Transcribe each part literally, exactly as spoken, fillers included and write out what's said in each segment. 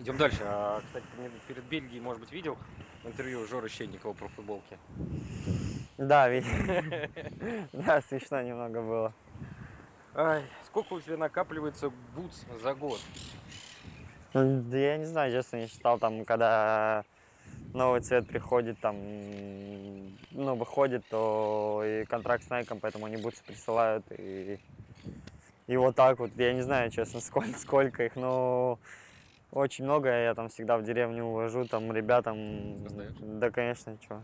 Идем дальше. А, кстати, ты перед Бельгией, может быть, видел интервью Жоры Щенникова про футболки? Да, видел. Да, смешно немного было. Сколько у тебя накапливается бутс за год? Да я не знаю, честно, не считал, там, когда новый цвет приходит, там, ну, выходит, то и контракт с Nike, поэтому они бутсы присылают, и, и вот так вот, я не знаю, честно, сколько, сколько их, но очень много, я там всегда в деревню увожу, там, ребятам, Знаешь? да, конечно, что,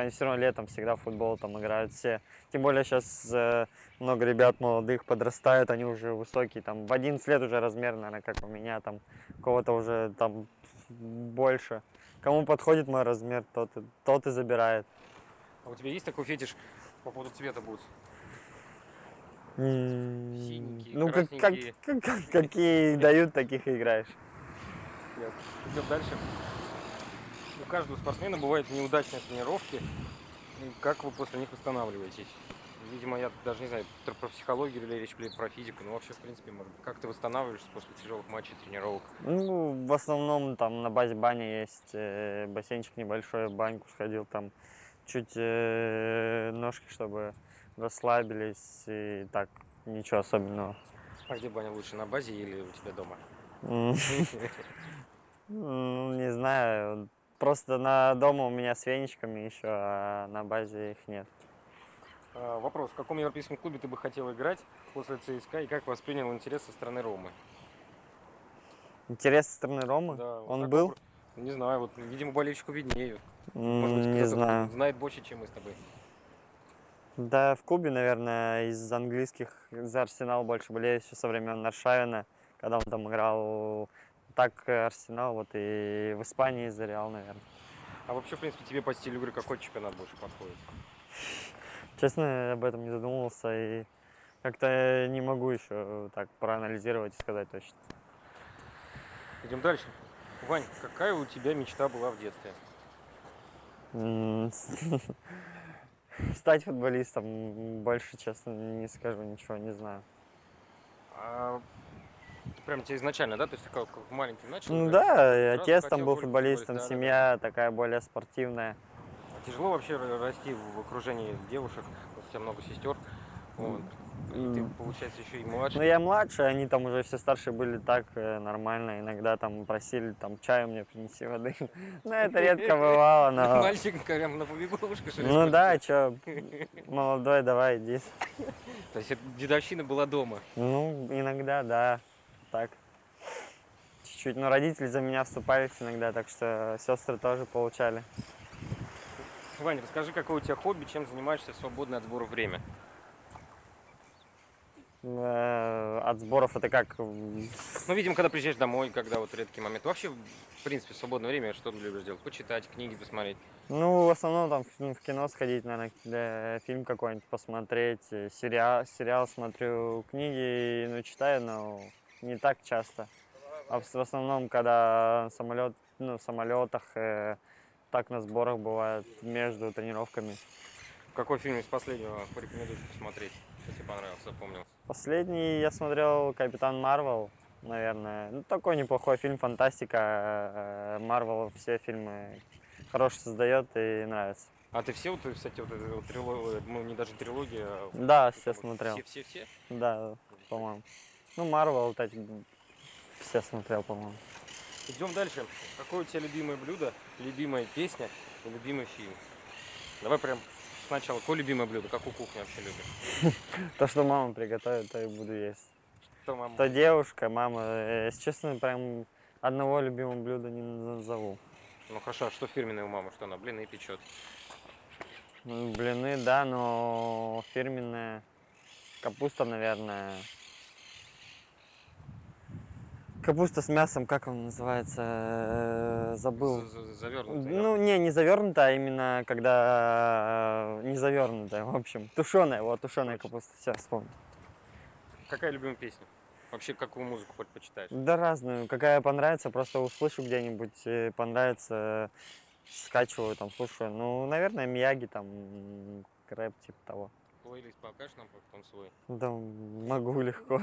они все равно летом всегда в футбол там играют все, тем более сейчас э, много ребят молодых подрастают, они уже высокие, там, в одиннадцать лет уже размер, наверное, как у меня, там, у кого-то уже, там, больше. Кому подходит мой размер, тот, тот и забирает. А у тебя есть такой фетиш по поводу цвета бутс? Mm-hmm. Синенькие, ну, как, как, как, какие дают, таких и играешь. Нет. Идем дальше. У каждого спортсмена бывают неудачные тренировки. Как вы после них восстанавливаетесь? Видимо, я даже не знаю, про психологию или речь про физику, но вообще, в принципе, может, как ты восстанавливаешься после тяжелых матчей, тренировок? Ну, в основном там на базе бани есть э, бассейнчик небольшой, в баньку сходил, там чуть э, ножки, чтобы расслабились, и так, ничего особенного. А где баня лучше, на базе или у тебя дома? Не знаю, просто на дома у меня с веничками еще, а на базе их нет. Вопрос, в каком европейском клубе ты бы хотел играть после ЦСКА и как воспринял интерес со стороны Ромы? Интерес со стороны Ромы? Да, вот он был? Про... Не знаю, вот, видимо, болельщику виднее. Может быть, не знаю. Знает больше, чем мы с тобой. Да, в клубе, наверное, из английских, за Арсенал больше болею еще со времен Аршавина, когда он там играл, так Арсенал, вот и в Испании за Реал, наверное. А вообще, в принципе, тебе по стилю игры какой чемпионат больше подходит? Честно, об этом не задумывался и как-то не могу еще так проанализировать и сказать точно. Идем дальше. Вань, какая у тебя мечта была в детстве? Стать футболистом. Больше, честно, не скажу ничего, не знаю. Прям тебе изначально, да? То есть ты как маленький начал? Ну да, отец там был футболистом, семья такая более спортивная. Тяжело вообще расти в окружении девушек, у тебя много сестер, вот. И ты, получается, еще и младше. Ну, я младше, они там уже все старшие были, так нормально, иногда там просили, там, чаю мне принеси, воды, ну, это редко бывало, но... Мальчик, прям на побегушку, что ли? Ну, да, что, молодой, давай, иди. То есть дедовщина была дома? Ну, иногда, да, так. Чуть-чуть, но родители за меня вступались иногда, так что сестры тоже получали. Ваня, расскажи, какое у тебя хобби, чем занимаешься в свободное от сбора время? От сборов это как? Ну, видимо, когда приезжаешь домой, когда вот редкий момент. Вообще, в принципе, в свободное время что ты любишь делать? Почитать, книги посмотреть? Ну, в основном там в кино сходить, наверное, фильм какой-нибудь посмотреть, сериал, сериал смотрю, книги, ну, читаю, но не так часто. А в основном, когда самолет, ну, в самолетах... Так на сборах бывает между тренировками. Какой фильм из последнего порекомендуешь посмотреть? Что тебе понравилось, запомнил? Последний я смотрел «Капитан Марвел», наверное. Ну, такой неплохой фильм, фантастика. Марвел все фильмы хорошие создает и нравится. А ты все, вот, кстати, вот, вот, трилогию, ну, не даже трилогию? Да, все вот, смотрел. Все-все-все? Да, по-моему. Ну, Марвел, вот эти, все смотрел, по-моему. Идем дальше. Какое у тебя любимое блюдо, любимая песня и любимый фильм? Давай прям сначала. Какое любимое блюдо? Какую кухню вообще любишь? То, что мама приготовит, то и буду есть. Что мама? То девушка, мама. Если честно, прям одного любимого блюда не назову. Ну хорошо, а что фирменное у мамы? Что она блины печет? Блины, да, но фирменная капуста, наверное. Капуста с мясом, как он называется, забыл. Завернутая? Ну, не, не завернутая, а именно когда не завернутая, в общем. Тушеная, вот, тушеная капуста, все, вспомнил. Какая любимая песня? Вообще, какую музыку предпочитаешь? Да разную, какая понравится, просто услышу где-нибудь, понравится, скачиваю, там, слушаю. Ну, наверное, Мияги, там, рэп, типа того. легко, или покажешь нам потом свой? Да, могу легко,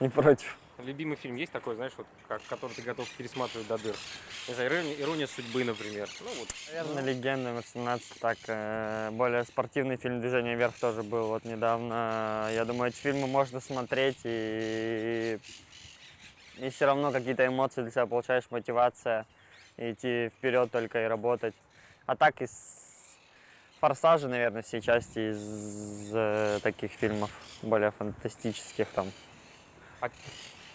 не против. Любимый фильм есть такой, знаешь, вот, который ты готов пересматривать до дыр? Не знаю, «Ирония судьбы», например. Ну, вот. Наверное, «Легенда восемнадцать», так, э, более спортивный фильм «Движение вверх» тоже был вот недавно. Я думаю, эти фильмы можно смотреть, и, и, и все равно какие-то эмоции для себя получаешь, мотивация, идти вперед только и работать. А так из «Форсажи», наверное, все части из э, таких фильмов, более фантастических там. А,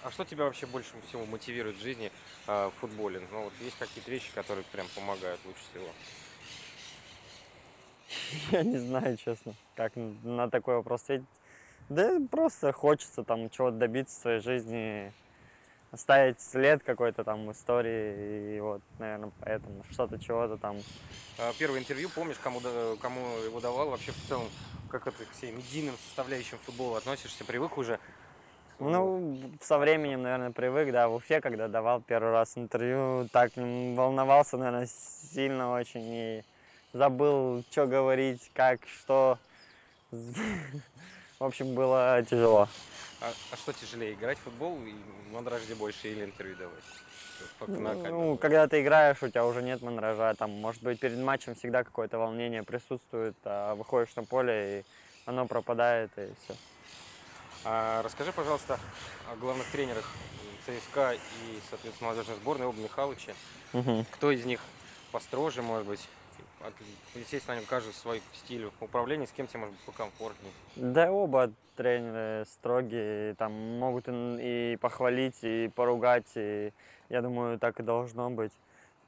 а что тебя вообще больше всего мотивирует в жизни э, в футболе? Ну, вот есть какие-то вещи, которые прям помогают лучше всего? Я не знаю, честно, как на такой вопрос ответить. Да просто хочется там чего-то добиться в своей жизни, оставить след какой-то там истории, и вот, наверное, поэтому что-то, чего-то там. Первое интервью, помнишь, кому, кому его давал? Вообще, в целом, как это к всем медийным составляющим футбола относишься? Привык уже? Ну, со временем, наверное, привык, да. В Уфе, когда давал первый раз интервью, так волновался, наверное, сильно очень, и забыл, что говорить, как, что. В общем, было тяжело. А, а что тяжелее, играть в футбол и мандражде больше или интервью давать? Ну, когда ты играешь, у тебя уже нет мандража. Там, может быть, перед матчем всегда какое-то волнение присутствует, а выходишь на поле, и оно пропадает, и все. А расскажи, пожалуйста, о главных тренерах ЦСКА и, соответственно, молодежной сборной, оба Михалыча. Угу. Кто из них построже, может быть? Естественно, они каждый свой стиль управления, с кем тебе, может быть, покомфортнее. Да, оба тренеры строгие, там могут и похвалить, и поругать, и я думаю, так и должно быть.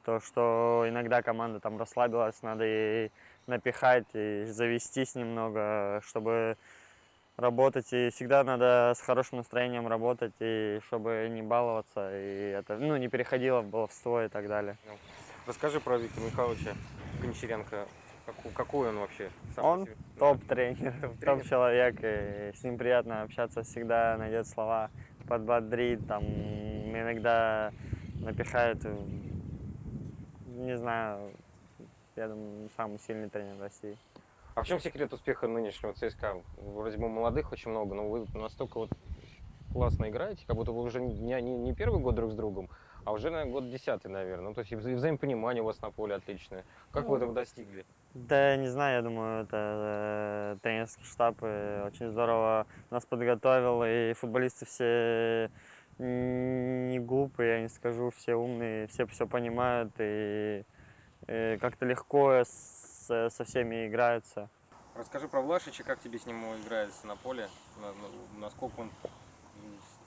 То, что иногда команда там расслабилась, надо ей напихать и завестись немного, чтобы работать, и всегда надо с хорошим настроением работать, и чтобы не баловаться, и это, ну, не переходило в баловство и так далее. Расскажи про Виктора Михайловича Гончаренко. Какой, какой он вообще? Сам он топ-тренер, топ-человек, топ, и с ним приятно общаться, всегда найдет слова, подбодрит, там, иногда напихает, не знаю, я думаю, самый сильный тренер России. А в чем секрет успеха нынешнего ЦСКА? Вроде бы молодых очень много, но вы настолько вот классно играете, как будто вы уже не, не, не первый год друг с другом, а уже, наверное, год десятый, наверное. Ну, то есть и взаимопонимание у вас на поле отличное. Как вы этого достигли? Да, я не знаю, я думаю, это тренерский штаб очень здорово нас подготовил, и футболисты все не глупые, я не скажу, все умные, все все понимают, и, и как-то легко со, со всеми играются. Расскажи про Влашича, как тебе с ним играется на поле, насколько он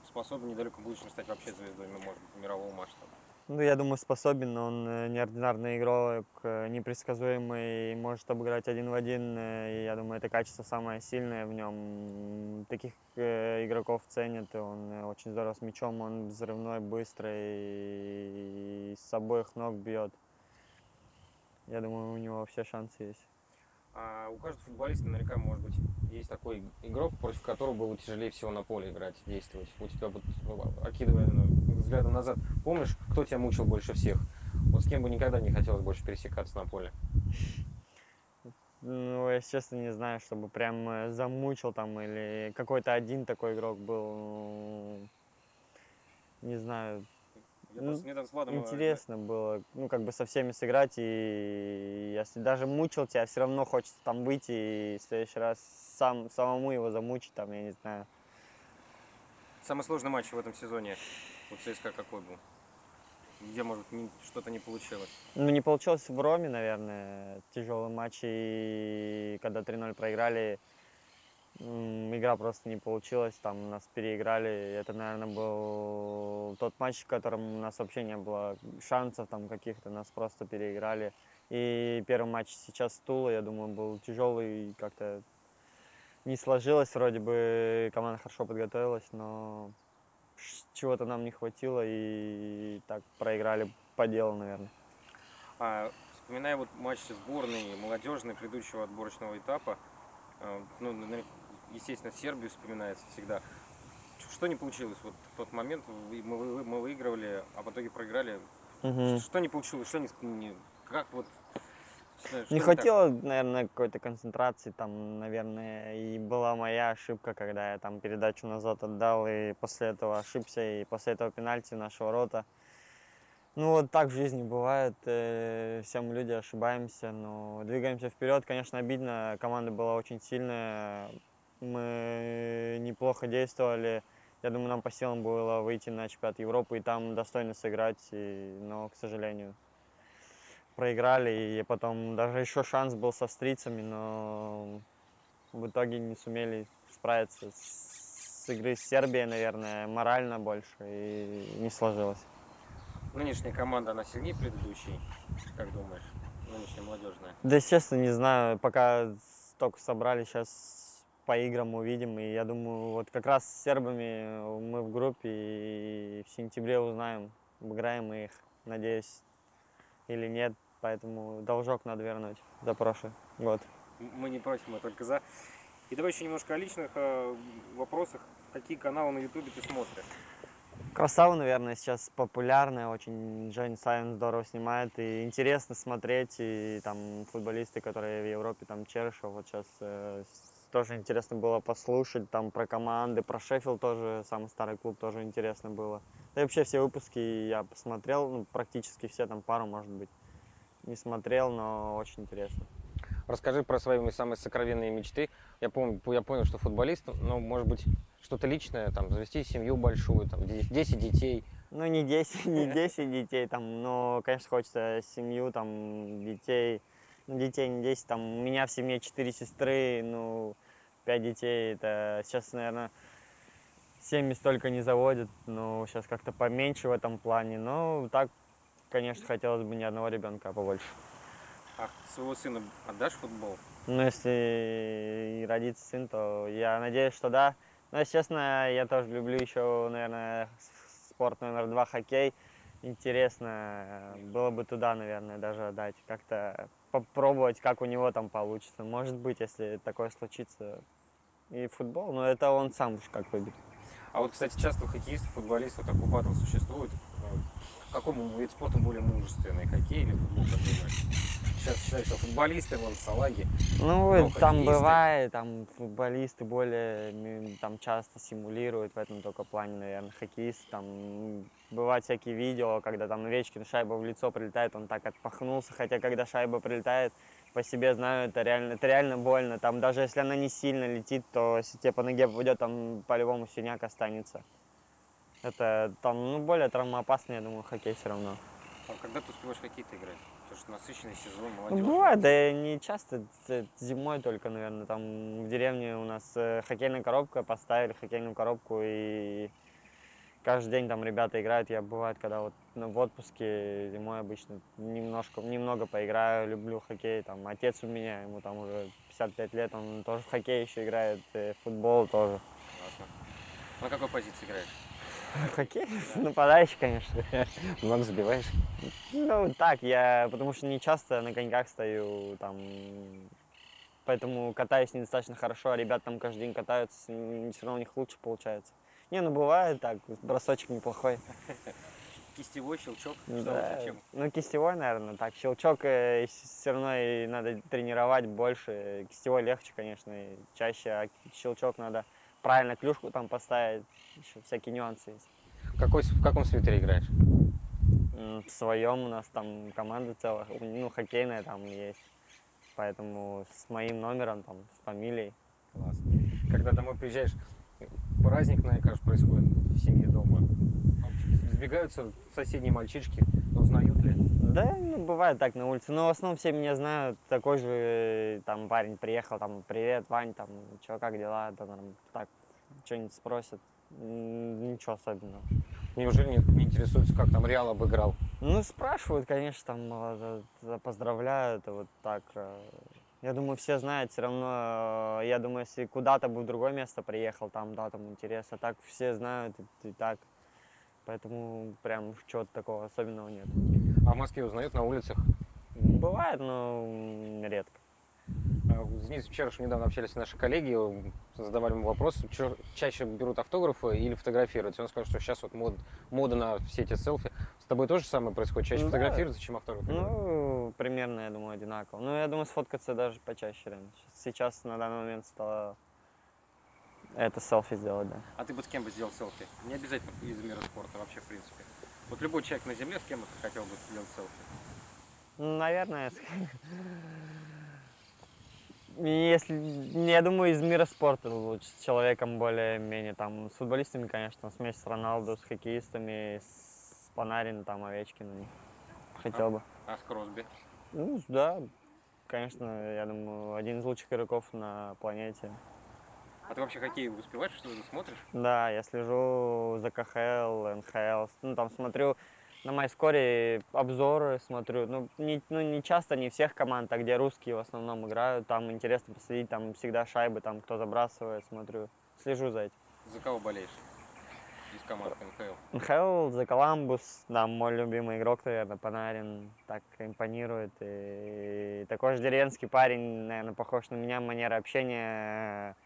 способен недалеко в будущем стать вообще звездой, может быть, мирового масштаба? Ну, я думаю, способен, но он неординарный игрок, непредсказуемый, может обыграть один в один, и я думаю, это качество самое сильное в нем. Таких игроков ценят, он очень здорово с мячом, он взрывной, быстрый, и с обоих ног бьет. Я думаю, у него все шансы есть. А у каждого футболиста наверняка, может быть, есть такой игрок, против которого было тяжелее всего на поле играть, действовать. У тебя, вот, окидывая взглядом назад, помнишь, кто тебя мучил больше всех? Вот с кем бы никогда не хотелось больше пересекаться на поле? Ну, я, честно, не знаю, чтобы прям замучил там, или какой-то один такой игрок был, не знаю. Ну, интересно было, ну, как бы со всеми сыграть, и если даже мучил тебя, все равно хочется там выйти и в следующий раз сам, самому его замучить, там, я не знаю. Самый сложный матч в этом сезоне у ЦСКА какой был? Где, может, что-то не получилось? Ну, не получилось в Роме, наверное, тяжелый матч, и когда три ноль проиграли, игра просто не получилась, там нас переиграли. Это, наверное, был тот матч, в котором у нас вообще не было шансов там каких-то, нас просто переиграли. И первый матч сейчас с Тулой, я думаю, был тяжелый, как-то не сложилось, вроде бы команда хорошо подготовилась, но чего-то нам не хватило, и так проиграли по делу, наверное. А, вспоминая вот матч сборной молодежной предыдущего отборочного этапа, ну, естественно, Сербию вспоминается всегда. Что не получилось? Вот в тот момент мы, мы выигрывали, а в итоге проиграли. Угу. Что не получилось? Что не, как вот Что не хватило, так? Наверное, какой-то концентрации там, наверное, и была моя ошибка, когда я там передачу назад отдал, и после этого ошибся, и после этого пенальти в наши ворота. Ну вот так в жизни бывает, все мы люди ошибаемся, но двигаемся вперед. Конечно, обидно, команда была очень сильная, мы неплохо действовали. Я думаю, нам по силам было выйти на чемпионат Европы и там достойно сыграть, и... но, к сожалению, проиграли. И потом даже еще шанс был со австрийцами, но в итоге не сумели справиться с, с игрой с Сербией, наверное, морально больше, и не сложилось. Нынешняя команда, она сильнее предыдущей, как думаешь, нынешняя молодежная? Да, естественно, не знаю, пока столько собрали сейчас. По играм увидим, и я думаю, вот как раз с сербами мы в группе, и в сентябре узнаем, обыграем их, надеюсь, или нет, поэтому должок надо вернуть за прошлый год. Мы не просим, мы только за. И давай еще немножко о личных вопросах. Какие каналы на ютубе ты смотришь? Красава, наверное, сейчас популярная, очень Джан Сайн здорово снимает, и интересно смотреть, и там футболисты, которые в Европе, там Черышев, вот сейчас... Тоже интересно было послушать, там про команды, про Шеффилд тоже, самый старый клуб, тоже интересно было. Да и вообще все выпуски я посмотрел, ну, практически все, там пару, может быть, не смотрел, но очень интересно. Расскажи про свои самые сокровенные мечты. Я помню, я понял, что футболист, но, может быть, что-то личное, там, завести семью большую, там, десять детей. Ну, не десять, не десять детей, там, но, конечно, хочется семью, там, детей. Детей не десять, там у меня в семье четыре сестры, ну, пять детей, это сейчас, наверное, семьи столько не заводят, но сейчас как-то поменьше в этом плане, но так, конечно, хотелось бы ни одного ребенка, а побольше. А своего сына отдашь футбол? Ну, если и родится сын, то я надеюсь, что да. Но, естественно, я тоже люблю еще, наверное, спорт номер два, хоккей. Интересно было бы туда, наверное, даже отдать, как-то попробовать, как у него там получится. Может быть, если такое случится, и футбол, но это он сам уж как выберет. А вот, кстати, часто у хоккеистов, футболистов такой батл существует. Какой вид спорта более мужественный, хоккей или футбол? Сейчас считаю, что футболисты, вон, салаги. Ну, там бывает, там футболисты более там часто симулируют в этом только плане, наверное, хоккеисты. Там бывают всякие видео, когда там Овечкин шайба в лицо прилетает, он так отпахнулся, хотя когда шайба прилетает, по себе знаю, это реально, это реально больно. Там даже если она не сильно летит, то если тебе по ноге попадет, там по-любому синяк останется. Это там, ну, более травмоопасно, я думаю, хоккей все равно. А когда ты успеваешь хоккей-то играть? Потому что насыщенный сезон, молодежь. Бывает, да не часто, зимой только, наверное. Там в деревне у нас хоккейная коробка, поставили хоккейную коробку, и каждый день там ребята играют. Я бывает, когда вот в отпуске зимой обычно немножко, немного поиграю, люблю хоккей. Там отец у меня, ему там уже пятьдесят пять лет, он тоже в хоккей еще играет, в футбол тоже. Классно. На какой позиции играешь? Хоккей? Да. Нападающий, конечно. Много забиваешь? Ну, так, я, потому что не часто на коньках стою, там, поэтому катаюсь недостаточно хорошо, а ребята там каждый день катаются, все равно у них лучше получается. Не, ну, бывает так, бросочек неплохой. Кистевой, щелчок? Да. Ну, кистевой, наверное, так, щелчок э, все равно и надо тренировать больше, кистевой легче, конечно, и чаще, а щелчок надо... Правильно, клюшку там поставить, еще всякие нюансы есть. Какой, в каком свитере играешь? В своем, у нас там команда целая, ну, хоккейная там есть. Поэтому с моим номером, там, с фамилией. Класс. Когда домой приезжаешь, праздник, наверное, кажется, происходит в семье дома. Сбегаются соседние мальчишки, узнают ли? Да, ну, бывает так на улице, но в основном все меня знают, такой же там парень приехал, там, привет, Вань, там, чё, как дела, да, там, так, что-нибудь спросят, ничего особенного. Неужели не, не интересуются, как там Реал обыграл? Ну, спрашивают, конечно, там, поздравляют, вот так, я думаю, все знают, все равно, я думаю, если куда-то бы в другое место приехал, там, да, там, интересно, так все знают, и, и так. Поэтому прям чего-то такого особенного нет. А в Москве узнают на улицах? Бывает, но редко. Денис, вчера же недавно общались наши коллеги, задавали ему вопрос, чаще берут автографы или фотографируются. Он сказал, что сейчас вот мод, мода на все эти селфи. С тобой тоже самое происходит? Чаще да. Фотографируются, чем автографы? Ну, ну, примерно, я думаю, одинаково. Ну, я думаю, сфоткаться даже почаще реально. Сейчас, на данный момент, стало это селфи сделать, да. А ты бы с кем бы сделал селфи? Не обязательно из мира спорта вообще, в принципе. Вот любой человек на земле, с кем бы ты хотел бы сделать селфи? Ну, наверное, если, я думаю, из мира спорта лучше, с человеком более-менее, там, с футболистами, конечно, смесь с Роналду, с хоккеистами, с Панарин, там, Овечкин, хотел а, бы. А с Кросби? Ну, да, конечно, я думаю, один из лучших игроков на планете. А ты вообще хоккей успеваешь, что ты смотришь? Да, я слежу за ка ха эл, эн ха эл, ну, там, смотрю... На Майскоре обзоры смотрю, ну не, ну не часто, не всех команд, а где русские в основном играют, там интересно посмотреть, там всегда шайбы, там кто забрасывает, смотрю, слежу за этим. За кого болеешь из команд эн ха эл? эн ха эл, за Коламбус, да, мой любимый игрок, наверное, Панарин, так импонирует, и, и такой же деревенский парень, наверное, похож на меня, манера общения.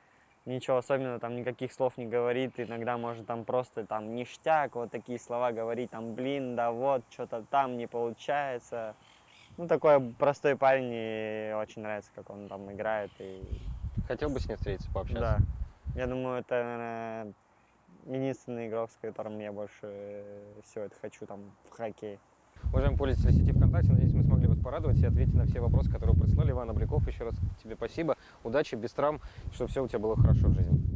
Ничего особенного, там никаких слов не говорит, иногда может там просто там ништяк, вот такие слова говорить, там блин, да вот, что-то там не получается. Ну такой простой парень, и очень нравится, как он там играет. И... Хотел бы с ним встретиться, пообщаться? Да, я думаю, это, наверное, единственный игрок, с которым я больше всего это хочу, там, в хоккей. Уважаемые пользователи сети ВКонтакте, надеюсь, мы смогли вас порадовать и ответить на все вопросы, которые прислали. Иван Обляков, еще раз тебе спасибо, удачи, без травм, чтобы все у тебя было хорошо в жизни.